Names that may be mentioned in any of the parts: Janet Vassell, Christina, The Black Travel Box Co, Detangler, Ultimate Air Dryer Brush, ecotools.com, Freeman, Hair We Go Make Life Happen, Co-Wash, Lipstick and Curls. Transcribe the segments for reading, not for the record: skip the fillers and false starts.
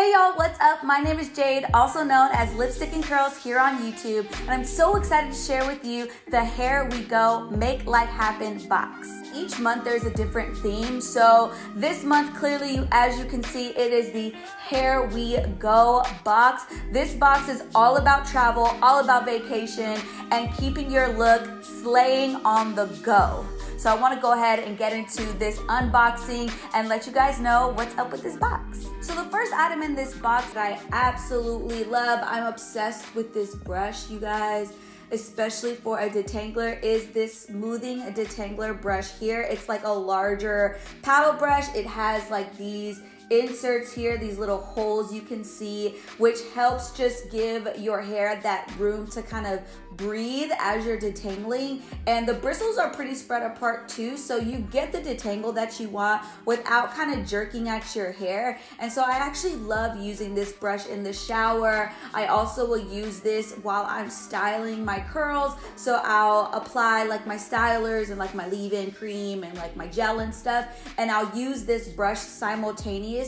Hey y'all, what's up? My name is Jade, also known as Lipstick and Curls here on YouTube, and I'm so excited to share with you the Hair We Go Make Life Happen box. Each month there's a different theme, so this month clearly, as you can see, it is the Hair We Go box. This box is all about travel, all about vacation, and keeping your look slaying on the go. So I want to go ahead and get into this unboxing and let you guys know what's up with this box. So the first item in this box that I absolutely love, I'm obsessed with this brush, you guys, especially for a detangler, is this smoothing detangler brush here. It's like a larger paddle brush. It has like these inserts here, these little holes you can see, which helps just give your hair that room to kind of breathe as you're detangling. And the bristles are pretty spread apart too, so you get the detangle that you want without kind of jerking at your hair. And so I actually love using this brush in the shower. I also will use this while I'm styling my curls. So I'll apply like my stylers and like my leave-in cream and like my gel and stuff, and I'll use this brush simultaneously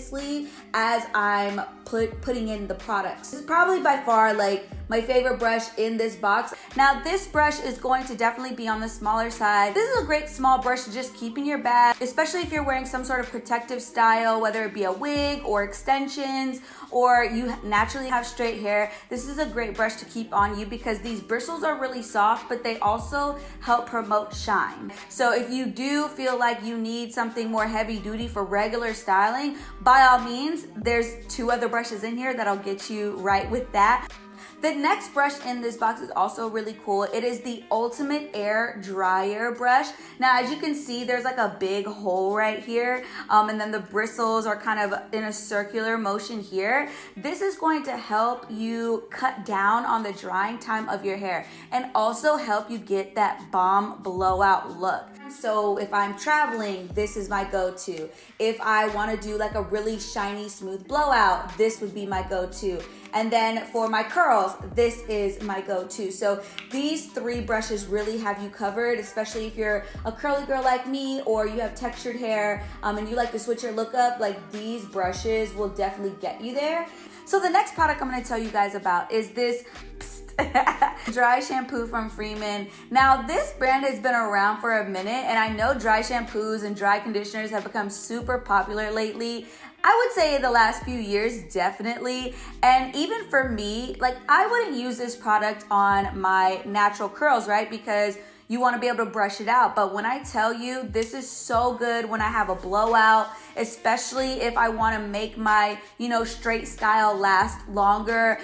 as I'm putting in the products. This is probably by far like my favorite brush in this box. Now this brush is going to definitely be on the smaller side. This is a great small brush to just keep in your bag, especially if you're wearing some sort of protective style, whether it be a wig or extensions, or you naturally have straight hair. This is a great brush to keep on you because these bristles are really soft, but they also help promote shine. So if you do feel like you need something more heavy duty for regular styling, by all means, there's two other brushes in here that'll get you right with that. The next brush in this box is also really cool. It is the Ultimate Air Dryer Brush. Now, as you can see, there's like a big hole right here. And then the bristles are kind of in a circular motion here. This is going to help you cut down on the drying time of your hair and also help you get that bomb blowout look. So if I'm traveling, this is my go-to. If I want to do like a really shiny, smooth blowout, this would be my go-to. And then for my curls, this is my go-to. So these three brushes really have you covered, especially if you're a curly girl like me, or you have textured hair and you like to switch your look up, like these brushes will definitely get you there. So the next product I'm gonna tell you guys about is this dry shampoo from Freeman. Now this brand has been around for a minute, and I know dry shampoos and dry conditioners have become super popular lately. I would say the last few years, definitely. And even for me, like, I wouldn't use this product on my natural curls, right? Because you want to be able to brush it out. But when I tell you, this is so good when I have a blowout, especially if I want to make my, you know, straight style last longer.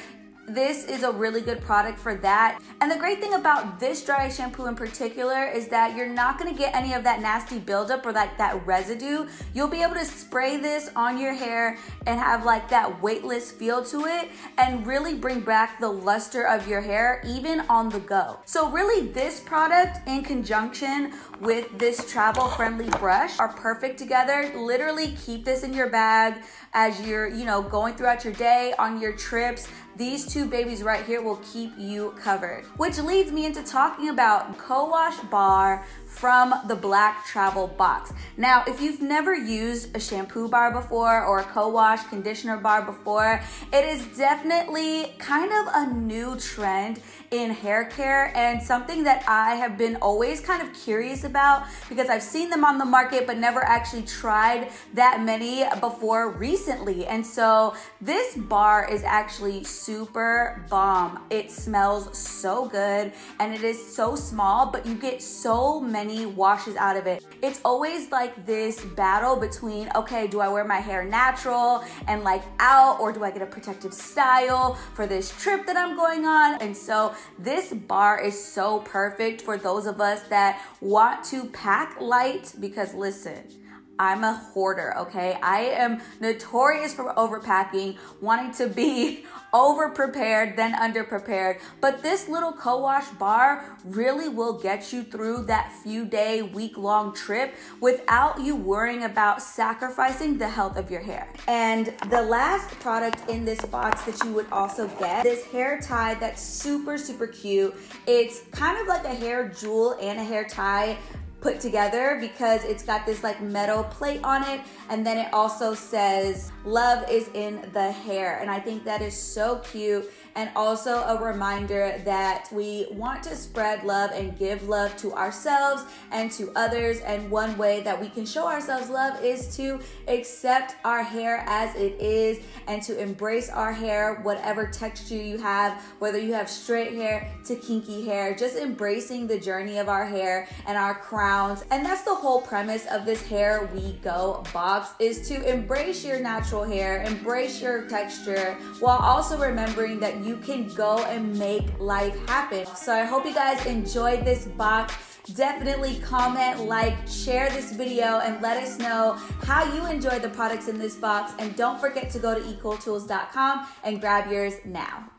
This is a really good product for that. And the great thing about this dry shampoo in particular is that you're not gonna get any of that nasty buildup or like that residue. You'll be able to spray this on your hair and have like that weightless feel to it and really bring back the luster of your hair even on the go. So really, this product in conjunction with this travel friendly brush are perfect together. Literally keep this in your bag as you're, you know, going throughout your day, on your trips. These two babies right here will keep you covered. Which leads me into talking about Co-Wash Bar from The Black Travel Box. Now, if you've never used a shampoo bar before or a co-wash conditioner bar before, it is definitely kind of a new trend in hair care and something that I have been always kind of curious about because I've seen them on the market but never actually tried that many before recently. And so this bar is actually super bomb. It smells so good and it is so small, but you get so many washes out of it. It's always like this battle between, okay, do I wear my hair natural and like out, or do I get a protective style for this trip that I'm going on? And so this bar is so perfect for those of us that want to pack light, because listen, I'm a hoarder, okay? I am notorious for overpacking, wanting to be over-prepared than under-prepared. But this little co-wash bar really will get you through that few-day, week-long trip without you worrying about sacrificing the health of your hair. And the last product in this box that you would also get, this hair tie that's super, super cute. It's kind of like a hair jewel and a hair tie put together because it's got this like metal plate on it, and then it also says love is in the hair, and I think that is so cute, and also a reminder that we want to spread love and give love to ourselves and to others, and one way that we can show ourselves love is to accept our hair as it is and to embrace our hair, whatever texture you have, whether you have straight hair to kinky hair, just embracing the journey of our hair and our crown. And that's the whole premise of this Hair We Go box, is to embrace your natural hair, embrace your texture, while also remembering that you can go and make life happen. So I hope you guys enjoyed this box. Definitely comment, like, share this video, and let us know how you enjoy the products in this box. And don't forget to go to ecotools.com and grab yours now.